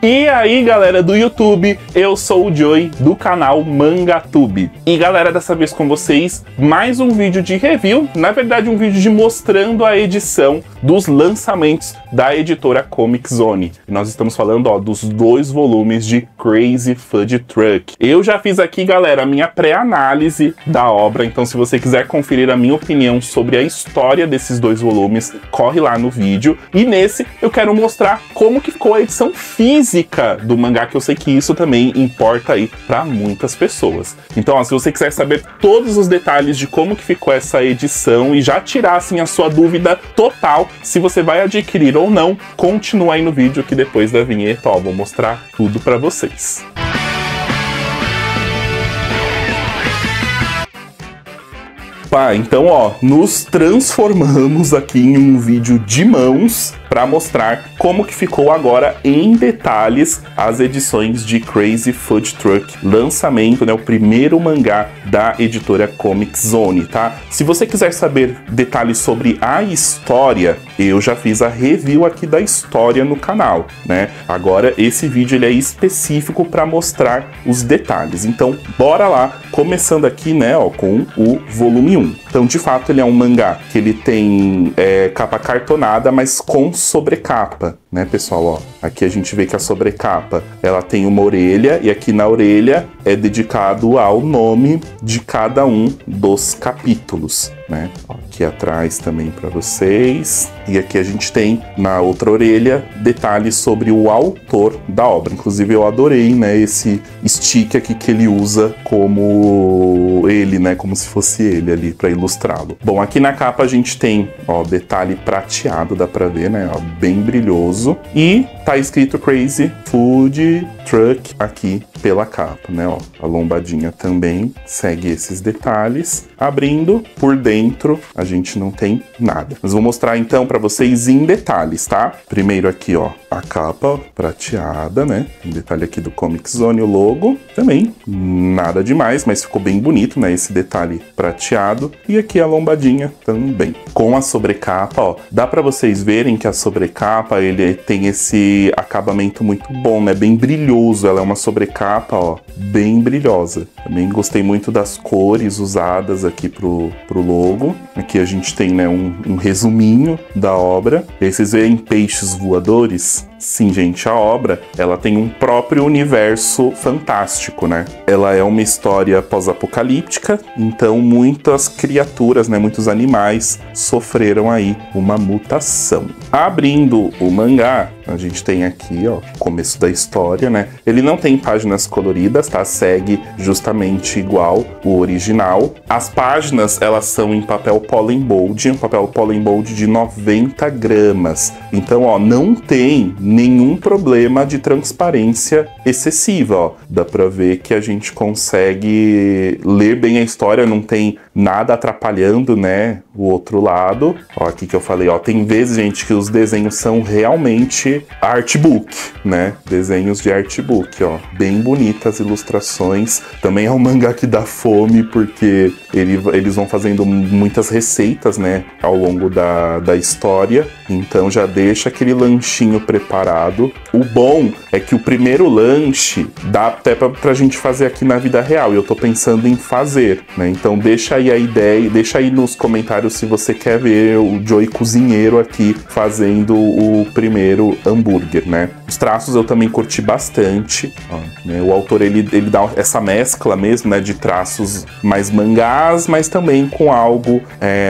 E aí galera do YouTube, eu sou o Joey do canal Mangatube. E galera, dessa vez com vocês, mais um vídeo de review. Na verdade um vídeo de mostrando a edição dos lançamentos da editora Comix Zone. E nós estamos falando ó, dos 2 volumes de Crazy Food Truck. Eu já fiz aqui galera, a minha pré-análise da obra. Então se você quiser conferir a minha opinião sobre a história desses 2 volumes, corre lá no vídeo. E nesse eu quero mostrar como que ficou a edição física do mangá, que eu sei que isso também importa aí para muitas pessoas. Então, ó, se você quiser saber todos os detalhes de como que ficou essa edição e já tirar assim a sua dúvida total se você vai adquirir ou não, continua aí no vídeo que depois da vinheta, ó, vou mostrar tudo para vocês. Pá, então ó, nos transformamos aqui em um vídeo de mãos para mostrar como que ficou agora em detalhes as edições de Crazy Food Truck lançamento, né, o primeiro mangá da editora Comix Zone, tá? Se você quiser saber detalhes sobre a história, eu já fiz a review aqui da história no canal, né? Agora esse vídeo ele é específico para mostrar os detalhes. Então, bora lá, começando aqui, né, ó, com o volume 1. Então, de fato, ele é um mangá que ele tem capa cartonada, mas com sobrecapa, né, pessoal, ó. Aqui a gente vê que a sobrecapa, ela tem uma orelha, e aqui na orelha é dedicado ao nome de cada um dos capítulos, né? Aqui atrás também para vocês. E aqui a gente tem na outra orelha detalhes sobre o autor da obra. Inclusive eu adorei, né, esse stick aqui que ele usa como ele, né, como se fosse ele ali para ilustrá-lo. Bom, aqui na capa a gente tem, ó, detalhe prateado, dá para ver, né, ó, bem brilhoso, e tá escrito Crazy Food Truck aqui pela capa, né, ó. A lombadinha também segue esses detalhes. Abrindo por dentro, a gente não tem nada. Mas vou mostrar então para vocês em detalhes, tá? Primeiro aqui, ó, a capa prateada, né? Um detalhe aqui do Comix Zone, o logo também, nada demais, mas ficou bem bonito, né, esse detalhe prateado. E aqui a lombadinha também. Com a sobrecapa, ó, dá para vocês verem que a sobrecapa, ele tem esse acabamento muito bom, né? Bem brilhoso, ela é uma sobrecapa, ó, bem brilhosa. Também gostei muito das cores usadas aqui pro logo. Aqui a gente tem, né, um resuminho da obra. E aí vocês veem peixes voadores? Sim, gente, a obra, ela tem um próprio universo fantástico, né? Ela é uma história pós-apocalíptica, então muitas criaturas, né, muitos animais sofreram aí uma mutação. Abrindo o mangá, a gente tem aqui, ó, o começo da história, né? Ele não tem páginas coloridas, tá? Segue justamente igual o original. As páginas, elas são em papel polenbold, um papel polenbold de 90 gramas. Então, ó, não tem nenhum problema de transparência excessiva, ó. Dá pra ver que a gente consegue ler bem a história, não tem nada atrapalhando, né, o outro lado. Ó, aqui que eu falei, ó, tem vezes, gente, que os desenhos são realmente artbook, né? Desenhos de artbook, ó. Bem bonitas ilustrações. Também é um mangá que dá fome, porque eles vão fazendo muitas receitas, né, ao longo da história. Então já deixa aquele lanchinho preparado. O bom é que o primeiro lanche dá até pra gente fazer aqui na vida real. E eu tô pensando em fazer, né? Então deixa aí a ideia, deixa aí nos comentários se você quer ver o Joey cozinheiro aqui fazendo o primeiro hambúrguer, né? Os traços eu também curti bastante, ó, né? O autor, ele dá essa mescla mesmo, né, de traços mais mangás, mas também com algo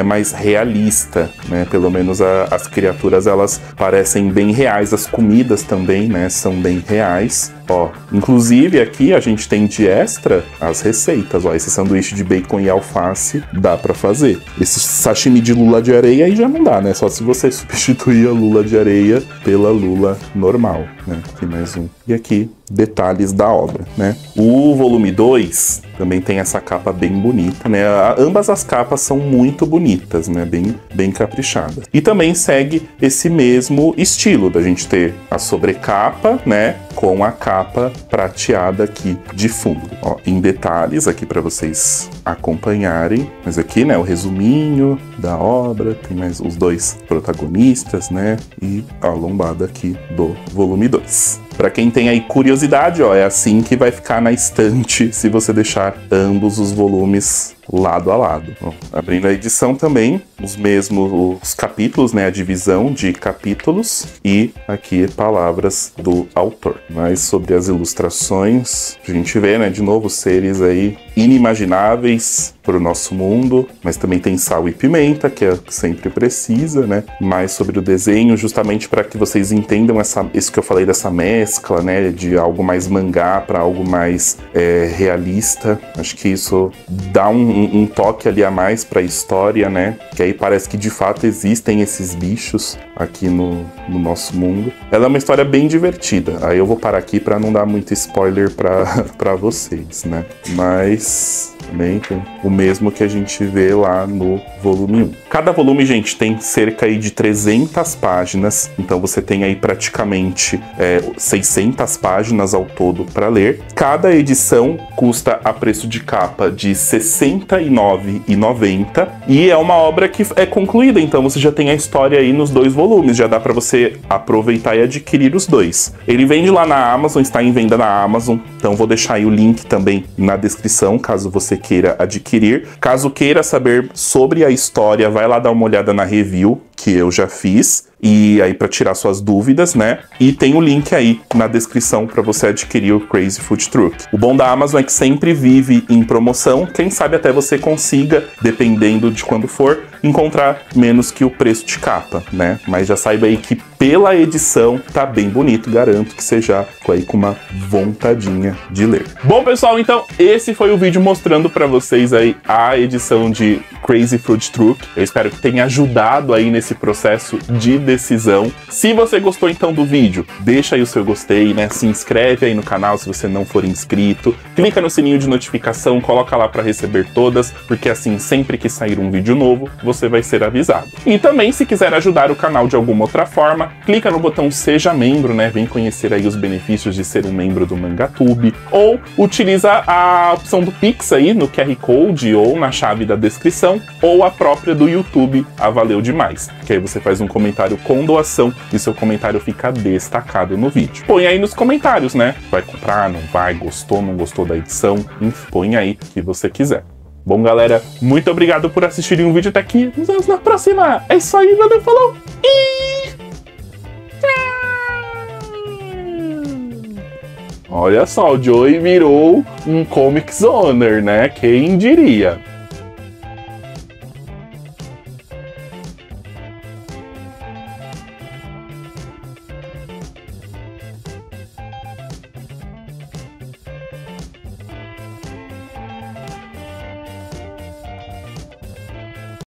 mais realista, né? Pelo menos as criaturas, elas parecem bem reais, as comidas também, né, são bem reais, ó. Inclusive aqui a gente tem de extra as receitas, ó, esse sanduíche de bacon e alface dá pra fazer. Esse sashimi de lula de areia aí já não dá, né, só se você substituir a lula de areia pela lula normal, né? Aqui mais um. E aqui, detalhes da obra, né? O volume 2 também tem essa capa bem bonita, né? Ambas as capas são muito bonitas, né? Bem caprichadas. E também segue esse mesmo estilo da gente ter a sobrecapa, né, com a capa prateada aqui de fundo. Ó, em detalhes aqui para vocês acompanharem. Mas aqui, né, o resuminho da obra, tem mais os 2 protagonistas, né? E a lombada aqui do volume 2. Pra quem tem aí curiosidade, ó, é assim que vai ficar na estante se você deixar ambos os volumes lado a lado. Ó, abrindo a edição também, os mesmos capítulos, né, a divisão de capítulos e aqui palavras do autor. Mas sobre as ilustrações, a gente vê, né, de novo seres aí inimagináveis para o nosso mundo, mas também tem sal e pimenta, que é sempre precisa, né? Mais sobre o desenho, justamente para que vocês entendam isso que eu falei dessa mescla, né, de algo mais mangá para algo mais realista. Acho que isso dá um toque ali a mais para a história, né? Que aí parece que de fato existem esses bichos aqui no nosso mundo. Ela é uma história bem divertida. Aí eu vou parar aqui para não dar muito spoiler para vocês, né? Mas também tem o mesmo que a gente vê lá no volume 1. Cada volume, gente, tem cerca aí de 300 páginas, então você tem aí praticamente 600 páginas ao todo para ler. Cada edição custa a preço de capa de R$ 69,90 e é uma obra que é concluída, então você já tem a história aí nos dois volumes, já dá para você aproveitar e adquirir os dois. Ele vende lá na Amazon, está em venda na Amazon, então vou deixar aí o link também na descrição, caso você queira adquirir. Caso queira saber sobre a história, vai lá dar uma olhada na review que eu já fiz, e aí para tirar suas dúvidas, né? E tem o link aí na descrição para você adquirir o Crazy Food Truck. O bom da Amazon é que sempre vive em promoção, quem sabe até você consiga, dependendo de quando for, encontrar menos que o preço de capa, né? Mas já saiba aí que pela edição tá bem bonito, garanto que você já ficou aí com uma vontadinha de ler. Bom, pessoal, então esse foi o vídeo mostrando para vocês aí a edição de Crazy Food Truck. Eu espero que tenha ajudado aí nesse processo de decisão. Se você gostou então do vídeo, deixa aí o seu gostei, né? Se inscreve aí no canal se você não for inscrito. Clica no sininho de notificação, coloca lá para receber todas, porque assim sempre que sair um vídeo novo, você vai ser avisado. E também se quiser ajudar o canal de alguma outra forma, clica no botão Seja Membro, né? Vem conhecer aí os benefícios de ser um membro do Mangatube, ou utiliza a opção do Pix aí no QR Code ou na chave da descrição, ou a própria do YouTube, a Valeu Demais, que aí você faz um comentário com doação e seu comentário fica destacado no vídeo. Põe aí nos comentários, né? Vai comprar, não vai, gostou, não gostou da edição, põe aí o que você quiser. Bom, galera, muito obrigado por assistirem o vídeo até aqui. Nos vemos na próxima. É isso aí, valeu, falou e tchau! Olha só, o Joey virou um Comix Zoner, né? Quem diria?